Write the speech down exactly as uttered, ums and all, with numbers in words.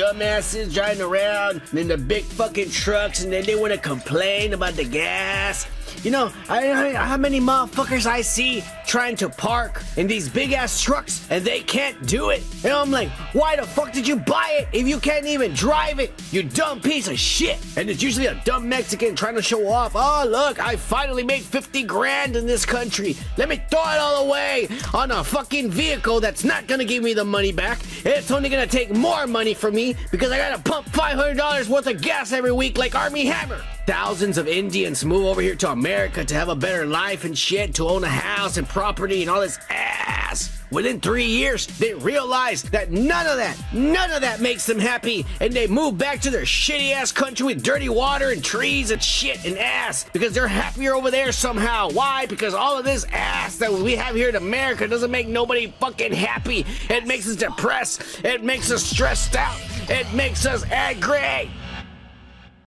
dumbasses driving around in the big fucking trucks, and then they want to complain about the gas. You know, I don't know how many motherfuckers I see trying to park in these big ass trucks and they can't do it. And I'm like, why the fuck did you buy it if you can't even drive it, you dumb piece of shit? And it's usually a dumb Mexican trying to show off. Oh, look, I finally made fifty grand in this country. Let me throw it all away on a fucking vehicle that's not gonna give me the money back. It's only gonna take more money from me because I gotta pump five hundred dollars worth of gas every week like Armie Hammer. Thousands of Indians move over here to America to have a better life and shit, to own a house and property and all this ass. Within three years, they realize that none of that, none of that makes them happy, and they move back to their shitty ass country with dirty water and trees and shit and ass because they're happier over there somehow. Why? Because all of this ass that we have here in America doesn't make nobody fucking happy. It makes us depressed. It makes us stressed out. It makes us angry.